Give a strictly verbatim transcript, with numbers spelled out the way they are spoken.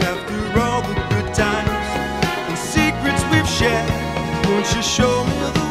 After all the good times and secrets we've shared, won't you show me the